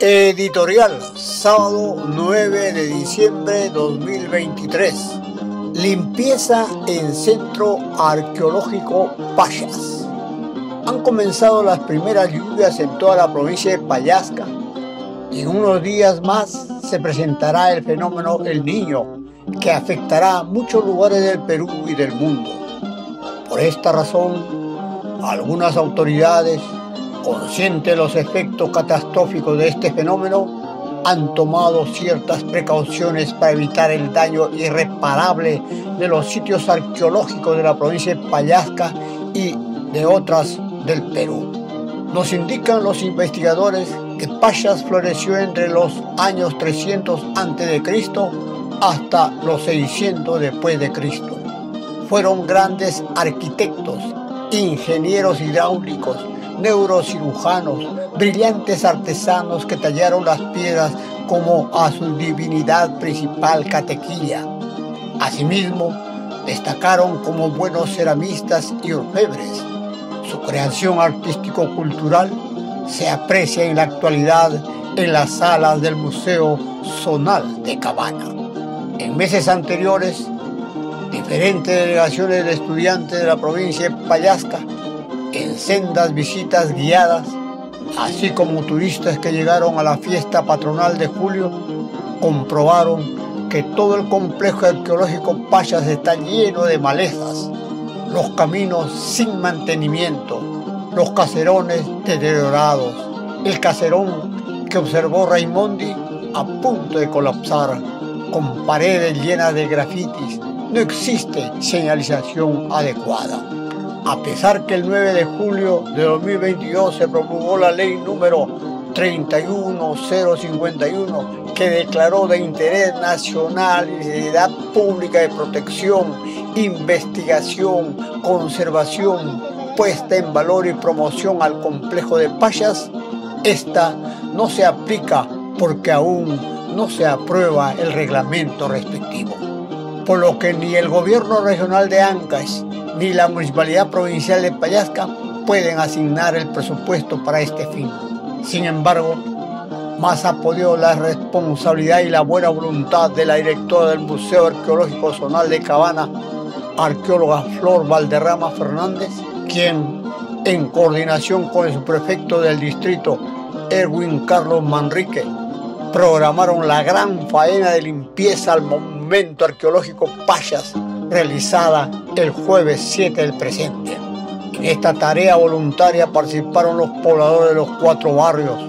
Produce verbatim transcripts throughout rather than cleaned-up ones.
Editorial, sábado nueve de diciembre dos mil veintitrés. Limpieza en Centro Arqueológico Pallas. Han comenzado las primeras lluvias en toda la provincia de Pallasca y en unos días más se presentará el fenómeno El Niño, que afectará a muchos lugares del Perú y del mundo. Por esta razón, algunas autoridades, conscientes de los efectos catastróficos de este fenómeno, han tomado ciertas precauciones para evitar el daño irreparable de los sitios arqueológicos de la provincia de Pallasca y de otras del Perú. Nos indican los investigadores que Pallas floreció entre los años trescientos antes de Cristo hasta los seiscientos después de Cristo. Fueron grandes arquitectos, ingenieros hidráulicos, neurocirujanos, brillantes artesanos que tallaron las piedras como a su divinidad principal, catequilla. Asimismo, destacaron como buenos ceramistas y orfebres. Su creación artístico-cultural se aprecia en la actualidad en las salas del Museo Zonal de Cabana. En meses anteriores, diferentes delegaciones de estudiantes de la provincia de Pallasca, en sendas visitas guiadas, así como turistas que llegaron a la fiesta patronal de julio, comprobaron que todo el complejo arqueológico Pallas está lleno de malezas, los caminos sin mantenimiento, los caserones deteriorados, el caserón que observó Raimondi a punto de colapsar, con paredes llenas de grafitis, no existe señalización adecuada. A pesar que el nueve de julio de dos mil veintidós se promulgó la ley número treinta y uno mil cincuenta y uno, que declaró de interés nacional y de utilidad pública de protección, investigación, conservación, puesta en valor y promoción al complejo de Pallas, esta no se aplica porque aún no se aprueba el reglamento respectivo. Por lo que ni el gobierno regional de Ancash ni la Municipalidad Provincial de Pallasca pueden asignar el presupuesto para este fin. Sin embargo, más apoyó la responsabilidad y la buena voluntad de la directora del Museo Arqueológico Zonal de Cabana, arqueóloga Flor Valderrama Fernández, quien, en coordinación con el subprefecto del distrito, Erwin Carlos Manrique, programaron la gran faena de limpieza al monumento arqueológico Pallas, realizada el jueves siete del presente. En esta tarea voluntaria participaron los pobladores de los cuatro barrios,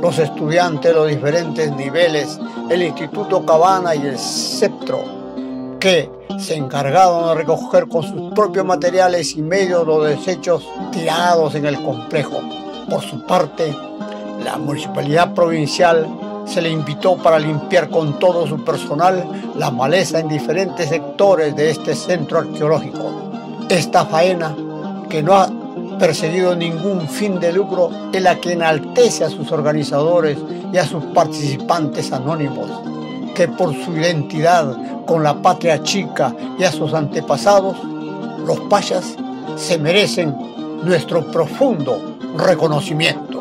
los estudiantes de los diferentes niveles, el Instituto Cabana y el SEPTRO, que se encargaron de recoger con sus propios materiales y medios los desechos tirados en el complejo. Por su parte, la Municipalidad Provincial se le invitó para limpiar con todo su personal la maleza en diferentes sectores de este centro arqueológico. Esta faena, que no ha perseguido ningún fin de lucro, es la que enaltece a sus organizadores y a sus participantes anónimos, que por su identidad con la patria chica y a sus antepasados, los Pallas, se merecen nuestro profundo reconocimiento.